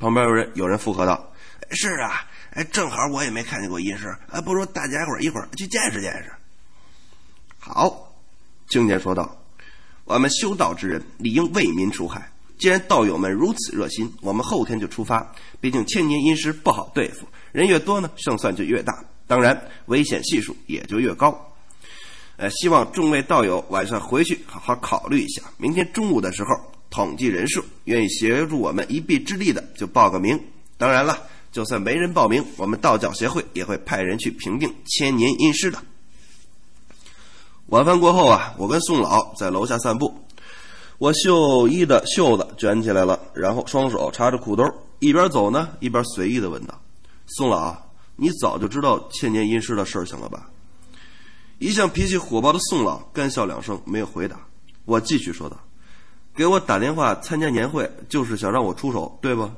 旁边有人有人附和道：“是啊，哎，正好我也没看见过阴尸，哎，不如大家伙儿一会儿去见识见识。”好，青年说道：“我们修道之人理应为民除害。既然道友们如此热心，我们后天就出发。毕竟千年阴尸不好对付，人越多呢，胜算就越大。”当然，危险系数也就越高。呃，希望众位道友晚上回去好好考虑一下，明天中午的时候统计人数，愿意协助我们一臂之力的就报个名。当然了，就算没人报名，我们道教协会也会派人去评定千年阴尸的。晚饭过后啊，我跟宋老在楼下散步，我袖衣的袖子卷起来了，然后双手插着裤兜，一边走呢，一边随意的问道：“宋老。”你早就知道千年阴尸的事情了吧？一向脾气火爆的宋老干笑两声，没有回答。我继续说道：“给我打电话参加年会，就是想让我出手，对吧？”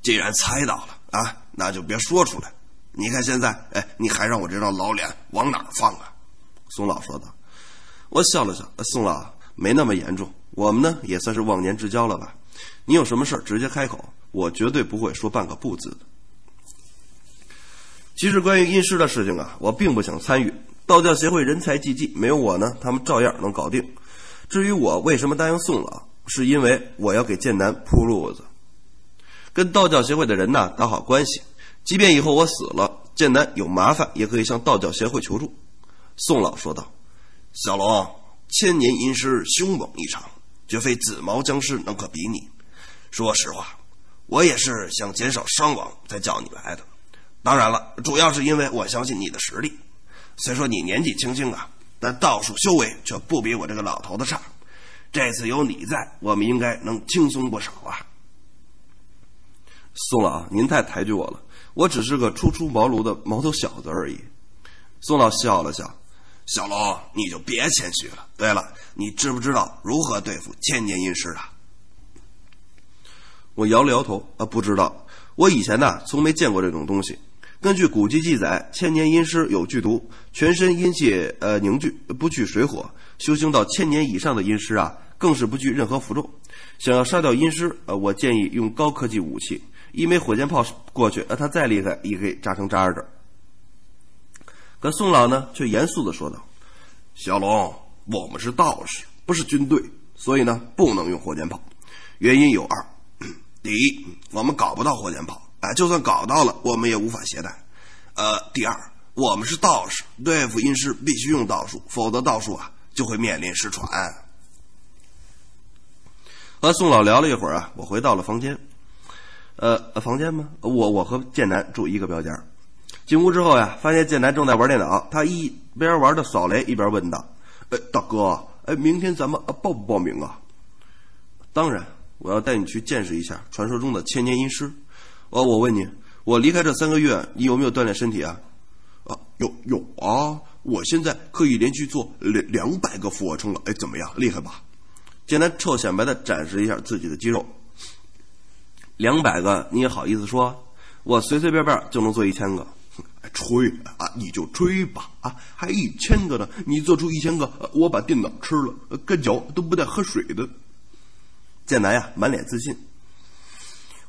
既然猜到了啊，那就别说出来。你看现在，哎，你还让我这张老脸往哪儿放啊？”宋老说道。我笑了笑：“宋老，没那么严重。我们呢，也算是忘年之交了吧？你有什么事直接开口，我绝对不会说半个不字的。”其实关于阴尸的事情啊，我并不想参与。道教协会人才济济，没有我呢，他们照样能搞定。至于我为什么答应宋老，是因为我要给剑南铺路子，跟道教协会的人呢打好关系。即便以后我死了，剑南有麻烦也可以向道教协会求助。宋老说道：“小龙，千年阴尸凶猛异常，绝非紫毛僵尸能可比拟。说实话，我也是想减少伤亡才叫你来的。当然了，主要是因为我相信你的实力。虽说你年纪轻轻啊，但道术修为却不比我这个老头子差。这次有你在，我们应该能轻松不少啊。”宋老，您太抬举我了，我只是个初出茅庐的毛头小子而已。宋老笑了笑：“小龙，你就别谦虚了。对了，你知不知道如何对付千年阴尸啊？”我摇了摇头：“啊，不知道。我以前呢，从没见过这种东西。根据古籍记载，千年阴尸有剧毒，全身阴气呃凝聚，不去水火。修行到千年以上的阴尸啊，更是不惧任何符咒。想要杀掉阴尸，呃，我建议用高科技武器，一枚火箭炮过去，呃，他再厉害也可以炸成渣渣。”可宋老呢，却严肃地说道：“小龙，我们是道士，不是军队，所以呢，不能用火箭炮。原因有二。第一，我们搞不到火箭炮，啊，就算搞到了，我们也无法携带。呃，第二，我们是道士，对付阴尸必须用道术，否则道术啊就会面临失传。”和宋老聊了一会儿啊，我回到了房间。呃，房间吗？我我和剑南住一个标间。进屋之后呀，发现剑南正在玩电脑，他一边玩的扫雷，一边问道：“哎，大哥，哎，明天咱们报不报名啊？”“当然。我要带你去见识一下传说中的千年阴尸。哦，我问你，我离开这三个月，你有没有锻炼身体啊？”“啊，有有啊！我现在可以连续做两两百个俯卧撑了。哎，怎么样，厉害吧？”简单臭显摆的展示一下自己的肌肉。“两百个你也好意思说？我随随便便就能做一千个。”“吹啊，你就吹吧啊！还一千个呢，你做出一千个，我把电脑吃了，干嚼都不带喝水的。”剑南呀，满脸自信。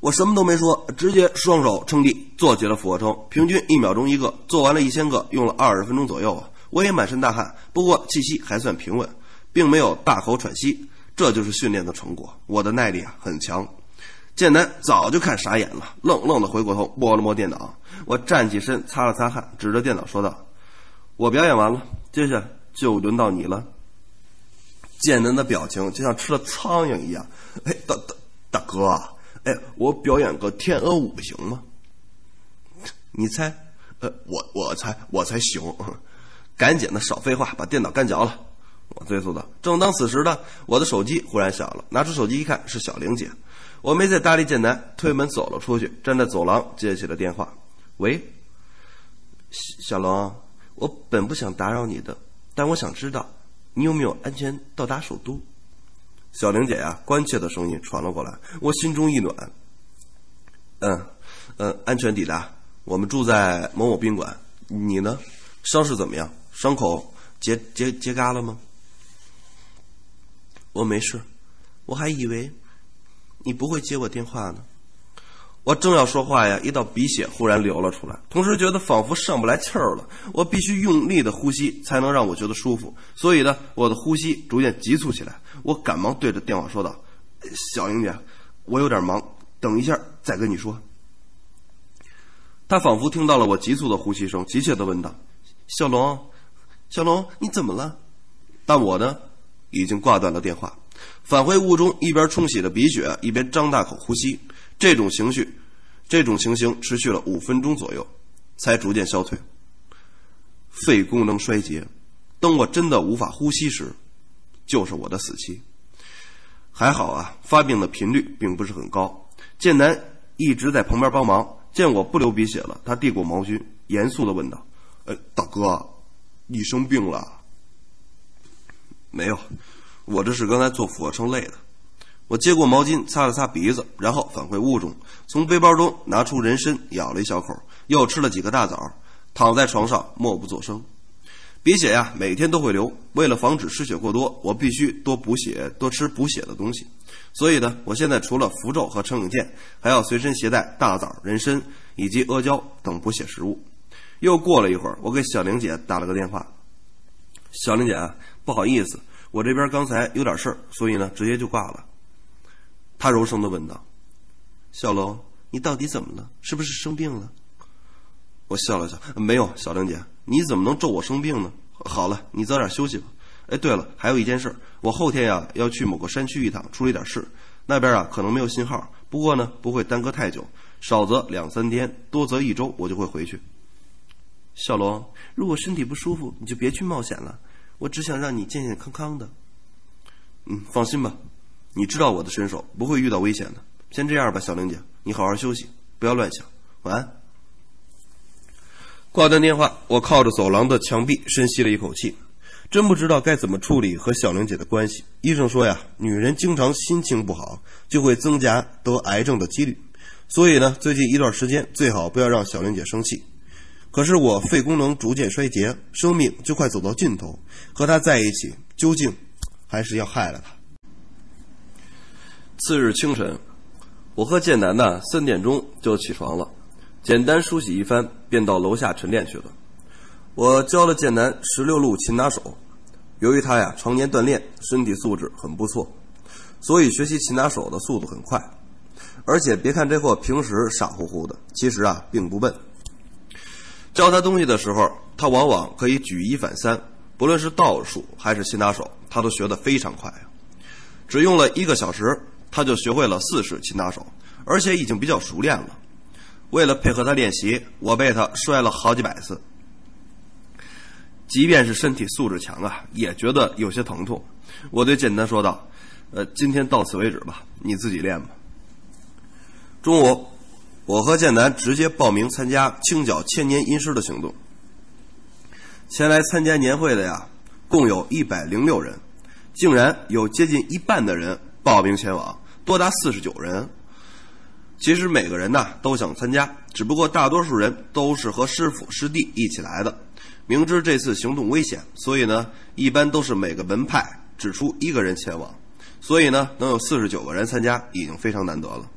我什么都没说，直接双手撑地做起了俯卧撑，平均一秒钟一个，做完了一千个，用了二十分钟左右啊！我也满身大汗，不过气息还算平稳，并没有大口喘息。这就是训练的成果，我的耐力啊很强。剑南早就看傻眼了，愣愣的回过头摸了摸电脑。我站起身，擦了擦汗，指着电脑说道：“我表演完了，接下来就轮到你了。”剑南的表情就像吃了苍蝇一样。哎，大大大哥，哎，我表演个天鹅舞行吗？你猜？呃，我我猜我才行。赶紧的，少废话，把电脑干嚼了。我催促道。正当此时呢，我的手机忽然响了，拿出手机一看，是小玲姐。我没再搭理剑南，推门走了出去，站在走廊接起了电话。喂，小龙，我本不想打扰你的，但我想知道你有没有安全到达首都。小玲姐呀、啊，关切的声音传了过来，我心中一暖。嗯，嗯，安全抵达。我们住在某某宾馆，你呢？伤势怎么样？伤口结结结痂了吗？我没事，我还以为你不会接我电话呢。我正要说话呀，一道鼻血忽然流了出来，同时觉得仿佛上不来气儿了。我必须用力的呼吸才能让我觉得舒服，所以呢，我的呼吸逐渐急促起来。我赶忙对着电话说道：“小英姐，我有点忙，等一下再跟你说。”她仿佛听到了我急促的呼吸声，急切地问道：“小龙，小龙，你怎么了？”但我呢，已经挂断了电话。返回屋中，一边冲洗着鼻血，一边张大口呼吸。这种情绪，这种情形持续了五分钟左右，才逐渐消退。肺功能衰竭，当我真的无法呼吸时，就是我的死期。还好啊，发病的频率并不是很高。剑南一直在旁边帮忙，见我不流鼻血了，他递过毛巾，严肃地问道：“呃，大哥，你生病了？”“没有。”我这是刚才做俯卧撑累的。我接过毛巾擦了擦鼻子，然后返回屋中，从背包中拿出人参咬了一小口，又吃了几个大枣，躺在床上默不作声。鼻血呀、啊、每天都会流，为了防止失血过多，我必须多补血，多吃补血的东西。所以呢，我现在除了符咒和撑影剑，还要随身携带大枣、人参以及阿胶等补血食物。又过了一会儿，我给小玲姐打了个电话。小玲姐啊，不好意思，我这边刚才有点事儿，所以呢，直接就挂了。他柔声地问道：“小龙，你到底怎么了？是不是生病了？”我笑了笑：“没有，小玲姐，你怎么能咒我生病呢？好了，你早点休息吧。哎，对了，还有一件事，我后天呀要去某个山区一趟，处理点事，那边啊可能没有信号，不过呢不会耽搁太久，少则两三天，多则一周，我就会回去。小龙，如果身体不舒服，你就别去冒险了。”我只想让你健健康康的。嗯，放心吧，你知道我的身手，不会遇到危险的。先这样吧，小玲姐，你好好休息，不要乱想。晚安。挂断电话，我靠着走廊的墙壁深吸了一口气，真不知道该怎么处理和小玲姐的关系。医生说呀，女人经常心情不好，就会增加得癌症的几率，所以呢，最近一段时间最好不要让小玲姐生气。可是我肺功能逐渐衰竭，生命就快走到尽头，和他在一起，究竟还是要害了他。次日清晨，我和剑南呢三点钟就起床了，简单梳洗一番，便到楼下晨练去了。我教了剑南十六路擒拿手，由于他呀常年锻炼，身体素质很不错，所以学习擒拿手的速度很快。而且别看这货平时傻乎乎的，其实啊并不笨。教他东西的时候，他往往可以举一反三，不论是道术还是擒拿手，他都学得非常快。只用了一个小时，他就学会了四式擒拿手，而且已经比较熟练了。为了配合他练习，我被他摔了好几百次。即便是身体素质强啊，也觉得有些疼痛。我对简单说道：“呃，今天到此为止吧，你自己练吧。”中午，我和剑南直接报名参加清剿千年阴尸的行动。前来参加年会的呀，共有一百零六人，竟然有接近一半的人报名前往，多达四十九人。其实每个人呢都想参加，只不过大多数人都是和师傅师弟一起来的。明知这次行动危险，所以呢一般都是每个门派只出一个人前往，所以呢能有四十九个人参加已经非常难得了。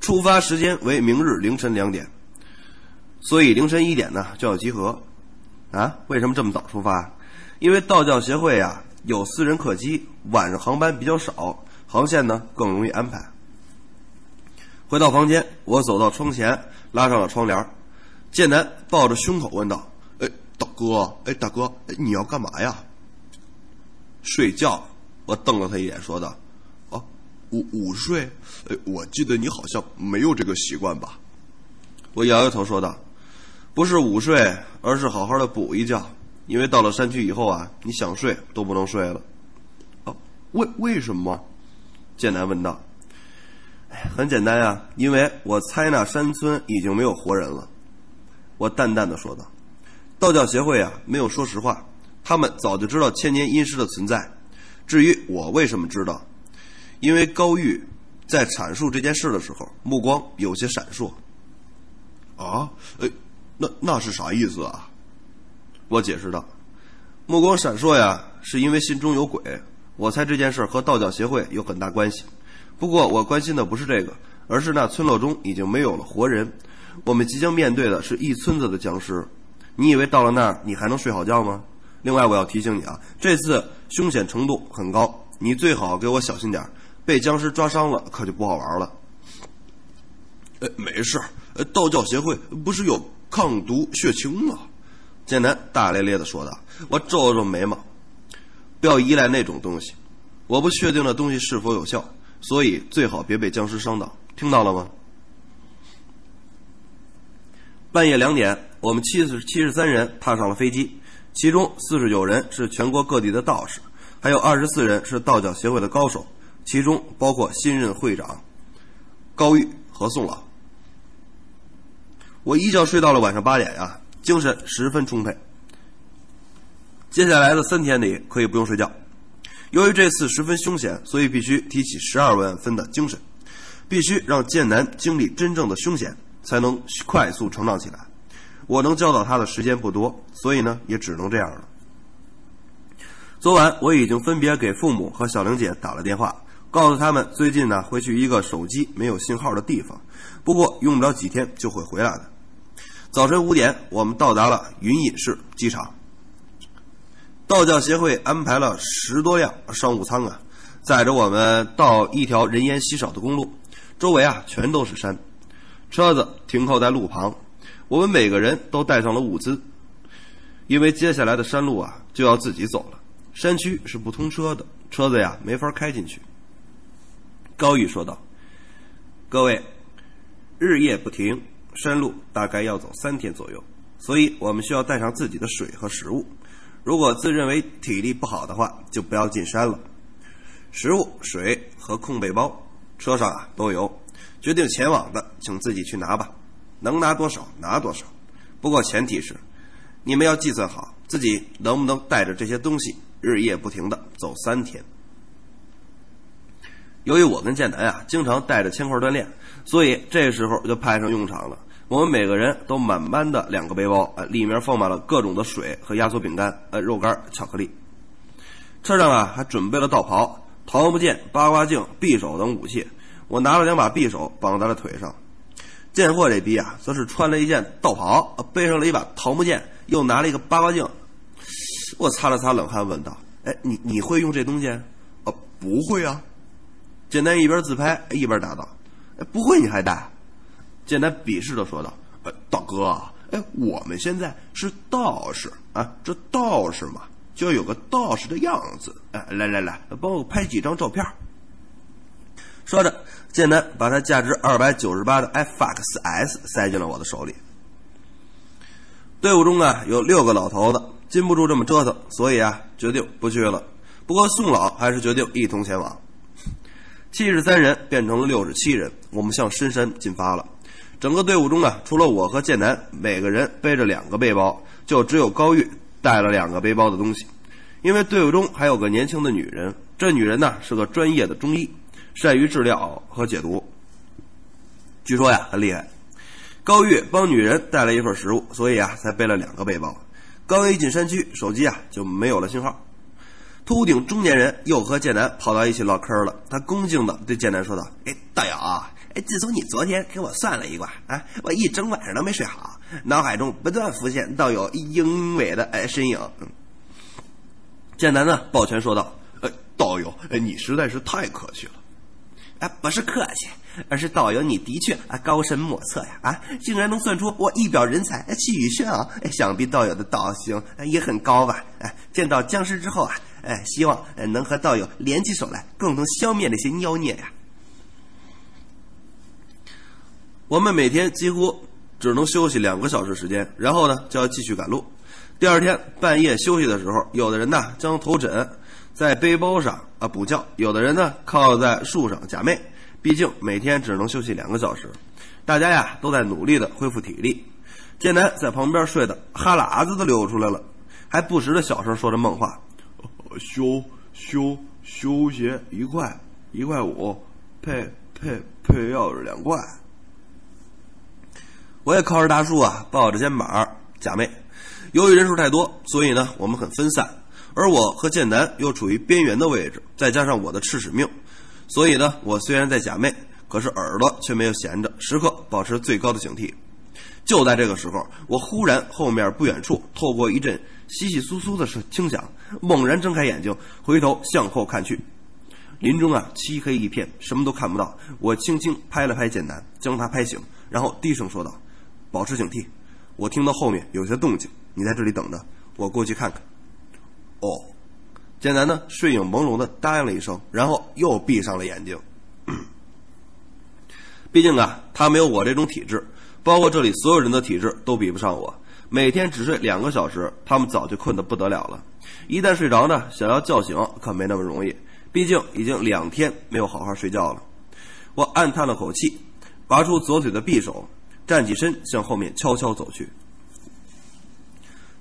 出发时间为明日凌晨两点，所以凌晨一点呢就要集合。啊，为什么这么早出发？因为道教协会啊有私人客机，晚上航班比较少，航线呢更容易安排。回到房间，我走到窗前，拉上了窗帘。剑南抱着胸口问道：“哎，大哥，哎，大哥，你要干嘛呀？”睡觉。我瞪了他一眼，说道：“啊，午午睡？哎，我记得你好像没有这个习惯吧？”我摇摇头说道：“不是午睡，而是好好的补一觉。因为到了山区以后啊，你想睡都不能睡了。”“啊，为为什么？”剑南问道。“哎，很简单啊，因为我猜那山村已经没有活人了。”我淡淡的说道。道教协会啊，没有说实话，他们早就知道千年阴尸的存在。至于我为什么知道，因为高玉在阐述这件事的时候，目光有些闪烁。啊，哎，那那是啥意思啊？我解释道。目光闪烁呀，是因为心中有鬼。我猜这件事和道教协会有很大关系。不过我关心的不是这个，而是那村落中已经没有了活人，我们即将面对的是一村子的僵尸。你以为到了那儿你还能睡好觉吗？另外我要提醒你啊，这次凶险程度很高，你最好给我小心点，被僵尸抓伤了可就不好玩了。哎，没事，道教协会不是有抗毒血清吗？剑南大咧咧地说道。我皱皱眉毛，不要依赖那种东西，我不确定的东西是否有效，所以最好别被僵尸伤到，听到了吗？半夜两点，我们七十七十三人踏上了飞机。其中四十九人是全国各地的道士，还有二十四人是道教协会的高手，其中包括新任会长高玉和宋老。我一觉睡到了晚上八点啊，精神十分充沛。接下来的三天里可以不用睡觉。由于这次十分凶险，所以必须提起十二万分的精神，必须让剑南经历真正的凶险，才能快速成长起来。我能教导他的时间不多，所以呢，也只能这样了。昨晚我已经分别给父母和小玲姐打了电话，告诉他们最近呢会去一个手机没有信号的地方，不过用不了几天就会回来的。早晨五点，我们到达了云隐市机场。道教协会安排了十多辆商务舱啊，载着我们到一条人烟稀少的公路，周围啊全都是山。车子停靠在路旁。我们每个人都带上了物资，因为接下来的山路啊就要自己走了，山区是不通车的，车子呀没法开进去。高玉说道：“各位，日夜不停，山路大概要走三天左右，所以我们需要带上自己的水和食物。如果自认为体力不好的话，就不要进山了。食物、水和空背包车上啊都有，决定前往的请自己去拿吧。”能拿多少拿多少，不过前提是你们要计算好自己能不能带着这些东西日夜不停的走三天。由于我跟剑南啊经常带着铅块锻炼，所以这时候就派上用场了。我们每个人都满满的两个背包，呃，里面放满了各种的水和压缩饼干、呃，肉干、巧克力。车上啊还准备了道袍、桃木剑、八卦镜、匕首等武器。我拿了两把匕首绑在了腿上。贱货这逼啊，则是穿了一件道袍，背上了一把桃木剑，又拿了一个八卦镜。我擦了擦冷汗，问道：“哎，你你会用这东西？”“哦，不会啊。”简单一边自拍一边答道：“哎，不会你还带？”简单鄙视的说道：“哎，大哥，哎，我们现在是道士啊，这道士嘛，就要有个道士的样子。哎，来来来，帮我拍几张照片。”说着，剑南把他价值二百九十八的 iFox 四 S 塞进了我的手里。队伍中啊有六个老头子，禁不住这么折腾，所以啊决定不去了。不过宋老还是决定一同前往。七十三人变成了六十七人，我们向深山进发了。整个队伍中啊，除了我和剑南，每个人背着两个背包，就只有高玉带了两个背包的东西。因为队伍中还有个年轻的女人，这女人呢是个专业的中医，善于治疗和解毒，据说呀很厉害。高玉帮女人带了一份食物，所以啊才背了两个背包。刚一进山区，手机啊就没有了信号。秃顶中年人又和剑南跑到一起唠嗑了，他恭敬的对剑南说道：“哎，大爷啊，自从你昨天给我算了一卦啊，我一整晚上都没睡好，脑海中不断浮现道友英伟的哎身影。”剑南呢抱拳说道：“呃，道友，你实在是太客气了。”“啊，不是客气，而是道友你的确啊高深莫测呀！啊，竟然能算出我一表人才气宇轩昂，想必道友的道行也很高吧？哎、啊，见到僵尸之后啊，哎、啊，希望能和道友联起手来，共同消灭那些妖孽呀、啊！”我们每天几乎只能休息两个小时时间，然后呢就要继续赶路。第二天半夜休息的时候，有的人呢将头枕在背包上啊补觉，有的人呢靠在树上假寐。毕竟每天只能休息两个小时，大家呀都在努力的恢复体力。剑南在旁边睡的哈喇子都流出来了，还不时的小声说着梦话：“休休休鞋一块一块五，配配配钥匙两块。”我也靠着大树啊，抱着肩膀假寐。由于人数太多，所以呢我们很分散，而我和剑南又处于边缘的位置，再加上我的赤屎命，所以呢我虽然在假寐，可是耳朵却没有闲着，时刻保持最高的警惕。就在这个时候，我忽然后面不远处透过一阵稀稀疏疏的轻响，猛然睁开眼睛，回头向后看去，林中啊漆黑一片，什么都看不到。我轻轻拍了拍剑南，将他拍醒，然后低声说道：“保持警惕，我听到后面有些动静，你在这里等着，我过去看看。”哦，剑南呢睡影朦胧的答应了一声，然后又闭上了眼睛。毕竟啊他没有我这种体质，包括这里所有人的体质都比不上我，每天只睡两个小时，他们早就困得不得了了。一旦睡着呢，想要叫醒可没那么容易，毕竟已经两天没有好好睡觉了。我暗叹了口气，拔出左腿的匕首，站起身向后面悄悄走去。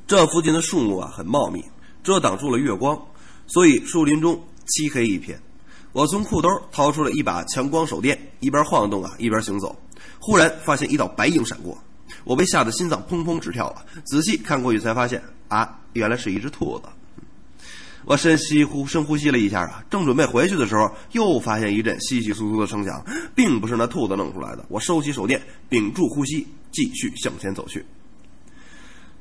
这附近的树木啊很茂密，遮挡住了月光，所以树林中漆黑一片。我从裤兜掏出了一把强光手电，一边晃动啊一边行走。忽然发现一道白影闪过，我被吓得心脏砰砰直跳啊！仔细看过去才发现啊，原来是一只兔子。我深吸呼深呼吸了一下啊，正准备回去的时候，又发现一阵稀稀疏疏的声响，并不是那兔子弄出来的。我收起手电，屏住呼吸，继续向前走去。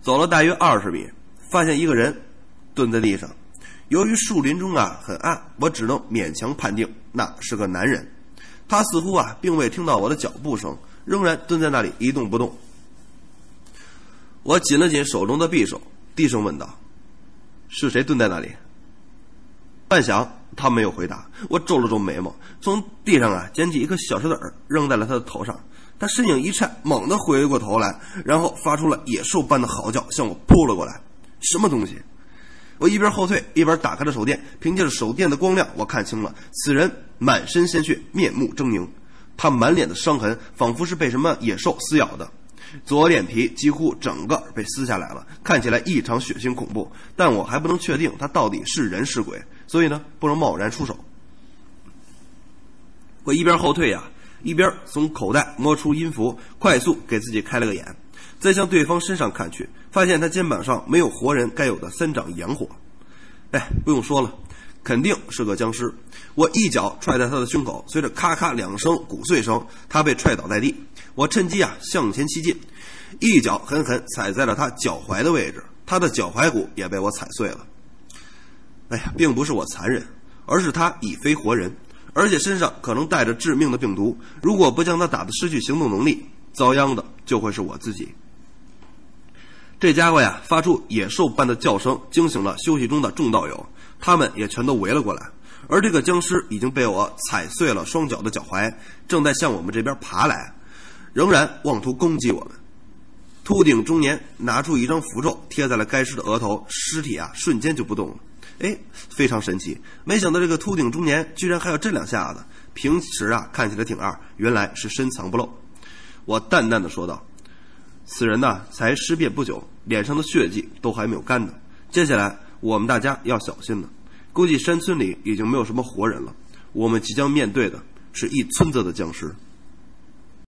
走了大约二十米，发现一个人蹲在地上。由于树林中啊很暗，我只能勉强判定那是个男人。他似乎啊并未听到我的脚步声，仍然蹲在那里一动不动。我紧了紧手中的匕首，低声问道：“是谁蹲在那里？”半晌，他没有回答。我皱了皱眉毛，从地上啊捡起一颗小石子儿，扔在了他的头上。他身影一颤，猛地回过头来，然后发出了野兽般的嚎叫，向我扑了过来。什么东西？我一边后退，一边打开了手电。凭借着手电的光亮，我看清了，此人满身鲜血，面目狰狞，他满脸的伤痕，仿佛是被什么野兽撕咬的。左脸皮几乎整个被撕下来了，看起来异常血腥恐怖，但我还不能确定他到底是人是鬼，所以呢不能贸然出手。我一边后退呀、啊，一边从口袋摸出音符，快速给自己开了个眼，再向对方身上看去，发现他肩膀上没有活人该有的三掌洋火。哎，不用说了，肯定是个僵尸。我一脚踹在他的胸口，随着咔咔两声骨碎声，他被踹倒在地。我趁机啊向前踢进，一脚狠狠踩在了他脚踝的位置，他的脚踝骨也被我踩碎了。哎呀，并不是我残忍，而是他已非活人，而且身上可能带着致命的病毒，如果不将他打得失去行动能力，遭殃的就会是我自己。这家伙呀发出野兽般的叫声，惊醒了休息中的众道友，他们也全都围了过来。而这个僵尸已经被我踩碎了双脚的脚踝，正在向我们这边爬来，仍然妄图攻击我们。秃顶中年拿出一张符咒贴在了该尸的额头，尸体啊瞬间就不动了。哎，非常神奇，没想到这个秃顶中年居然还有这两下子，平时啊看起来挺二，原来是深藏不露。我淡淡的说道。此人呢、啊、才尸变不久，脸上的血迹都还没有干呢，接下来我们大家要小心了，估计山村里已经没有什么活人了，我们即将面对的是一村子的僵尸。